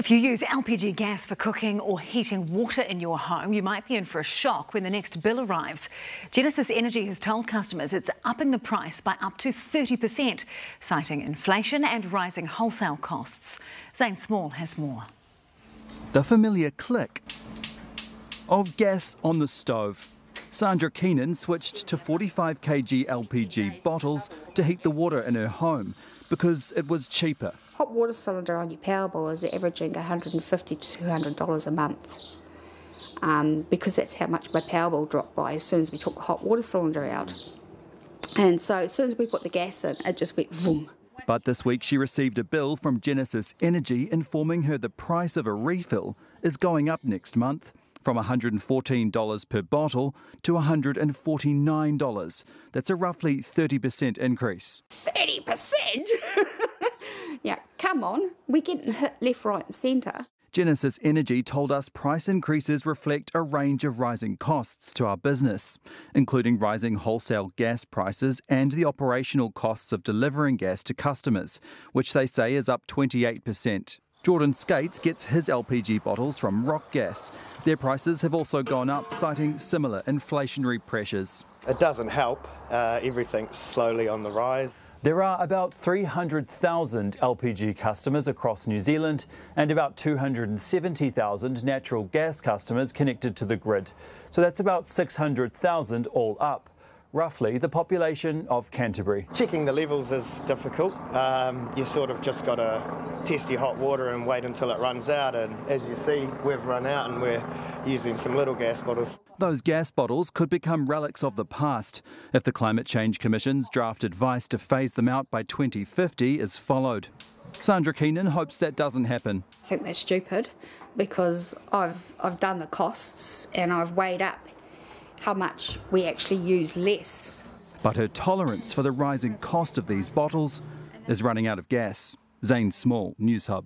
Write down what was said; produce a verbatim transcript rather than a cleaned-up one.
If you use L P G gas for cooking or heating water in your home, you might be in for a shock when the next bill arrives. Genesis Energy has told customers it's upping the price by up to thirty percent, citing inflation and rising wholesale costs. Zane Small has more. The familiar click of gas on the stove. Sandra Keenan switched to forty-five kilogram L P G bottles to heat the water in her home because it was cheaper. Hot water cylinder on your power bill is averaging one hundred fifty to two hundred dollars a month um, because that's how much my power bill dropped by as soon as we took the hot water cylinder out. And so as soon as we put the gas in, it just went boom. But this week she received a bill from Genesis Energy informing her the price of a refill is going up next month from one hundred fourteen dollars per bottle to one hundred forty-nine dollars. That's a roughly thirty percent increase. thirty percent? Yeah, come on, we're getting hit left, right and centre. Genesis Energy told us price increases reflect a range of rising costs to our business, including rising wholesale gas prices and the operational costs of delivering gas to customers, which they say is up twenty-eight percent. Jordan Skates gets his L P G bottles from Rock Gas. Their prices have also gone up, citing similar inflationary pressures. It doesn't help. Uh, everything's slowly on the rise. There are about three hundred thousand L P G customers across New Zealand and about two hundred seventy thousand natural gas customers connected to the grid. So that's about six hundred thousand all up, roughly the population of Canterbury. Checking the levels is difficult. Um, you sort of just got to test your hot water and wait until it runs out. And as you see, we've run out and we're using some little gas bottles. Those gas bottles could become relics of the past if the Climate Change Commission's draft advice to phase them out by twenty fifty is followed. Sandra Keenan hopes that doesn't happen. I think that's stupid because I've, I've done the costs and I've weighed up how much we actually use less. But her tolerance for the rising cost of these bottles is running out of gas. Zane Small, News Hub.